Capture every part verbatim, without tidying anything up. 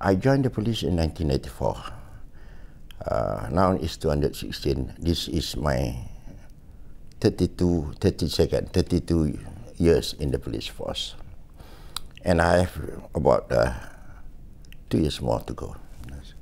I joined the police in nineteen eighty-four. Uh, now it's two hundred sixteen. This is my thirty-two, thirty-second, thirty-two years in the police force. And I have about uh, two years more to go. Yes.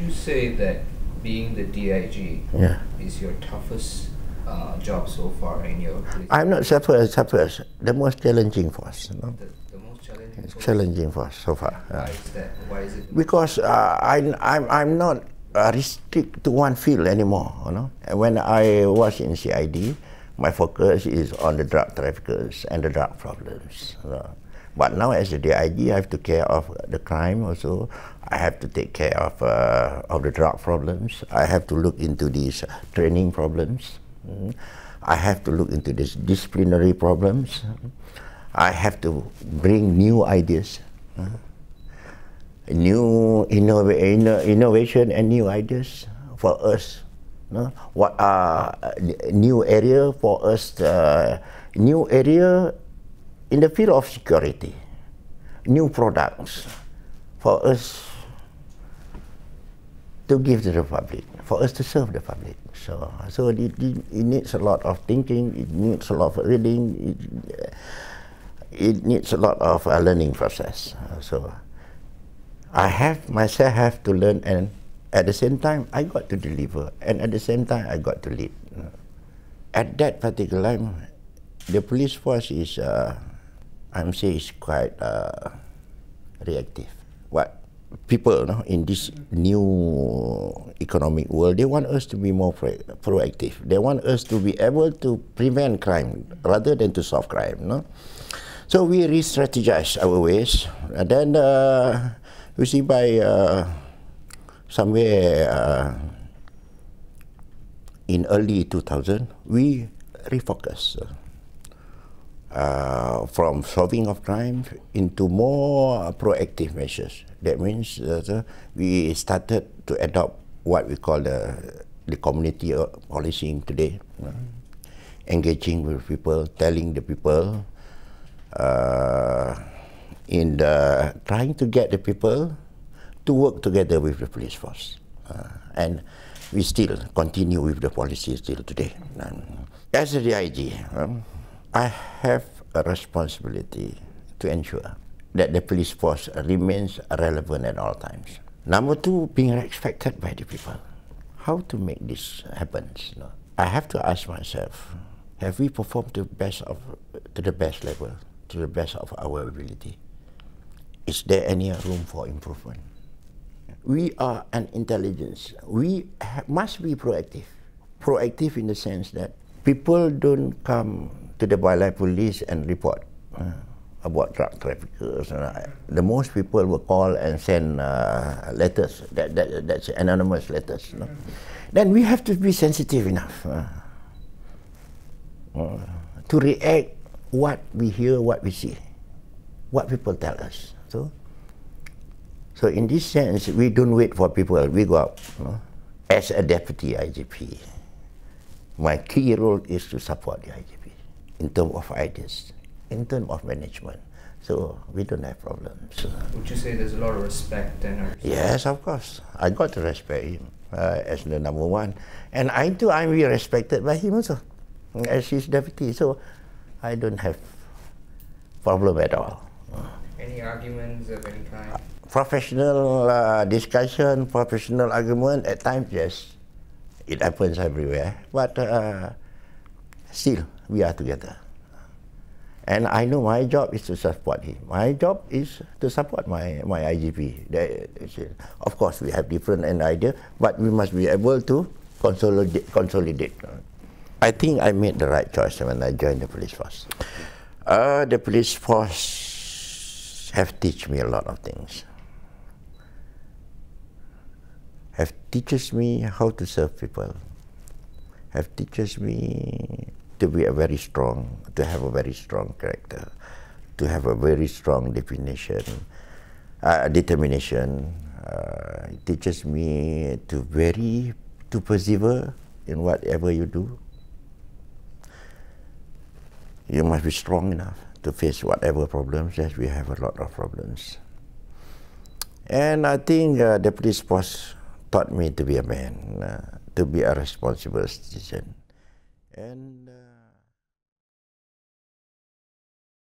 Would you say that being the D I G yeah. is your toughest uh, job so far in your police? I'm not suffer, suffer. The most challenging for us. You know? the, the most challenging it's challenging for us so far. Yeah. Why is that? Why is it? Because uh, I, I'm, I'm not uh, restricted to one field anymore. You know? When I was in C I D, my focus is on the drug traffickers and the drug problems. You know? But now as a D I G, I have to care of the crime also. I have to take care of, uh, of the drug problems. I have to look into these training problems. Mm-hmm. I have to look into these disciplinary problems. Mm-hmm. I have to bring new ideas, uh, new innov inno innovation and new ideas for us. No? What are new area for us, uh, new area in the field of security, new products for us to give to the public, for us to serve the public. So, so it, it, it needs a lot of thinking, it needs a lot of reading, it, it needs a lot of uh, learning process. So, I have myself have to learn, and at the same time, I got to deliver, and at the same time, I got to lead. At that particular time, the police force is, uh, I'm saying it's quite uh, reactive. What people you know, in this new economic world, they want us to be more pro proactive. They want us to be able to prevent crime rather than to solve crime. No? So we re-strategize our ways. And then uh, you see by uh, somewhere uh, in early two thousand, we refocus. Uh, from solving of crime into more proactive measures. That means uh, we started to adopt what we call the, the community policing today. Uh, engaging with people, telling the people, uh, in the, trying to get the people to work together with the police force. Uh, and we still continue with the policy still today. Um, as a D I G, um, I have a responsibility to ensure that the police force remains relevant at all times. Number two, being respected by the people. How to make this happen? You know? I have to ask myself: have we performed to the best of, to the best level, to the best of our ability? Is there any room for improvement? We are an intelligence. We must be proactive. Proactive in the sense that people don't come to the Balai Police and report uh, about drug traffickers. Uh, the most people will call and send uh, letters, that, that, that's anonymous letters. No? Then we have to be sensitive enough uh, uh, to react what we hear, what we see, what people tell us. So, so in this sense, we don't wait for people, we go out. No? As a deputy I G P, my key role is to support the I G P in terms of ideas, in terms of management. So we don't have problems. Would you say there's a lot of respect then? Yes, of course. I got to respect him uh, as the number one. And I too, I'm really respected by him also, as his deputy. So I don't have problem at all. Any arguments of any kind? Professional uh, discussion, professional argument, at times, yes. It happens everywhere, but uh, still we are together. And I know my job is to support him. My job is to support my, my I G P. They, they of course, we have different ideas, but we must be able to consolidate. consolidate. I think I made the right choice when I joined the police force. Uh, the police force have taught me a lot of things. Have teaches me how to serve people, have teaches me to be a very strong, to have a very strong character, to have a very strong definition, uh, determination. Uh, it teaches me to very, to persevere in whatever you do. You must be strong enough to face whatever problems. Yes, we have a lot of problems. And I think uh, Deputy Boss taught me to be a man, uh, to be a responsible citizen. And uh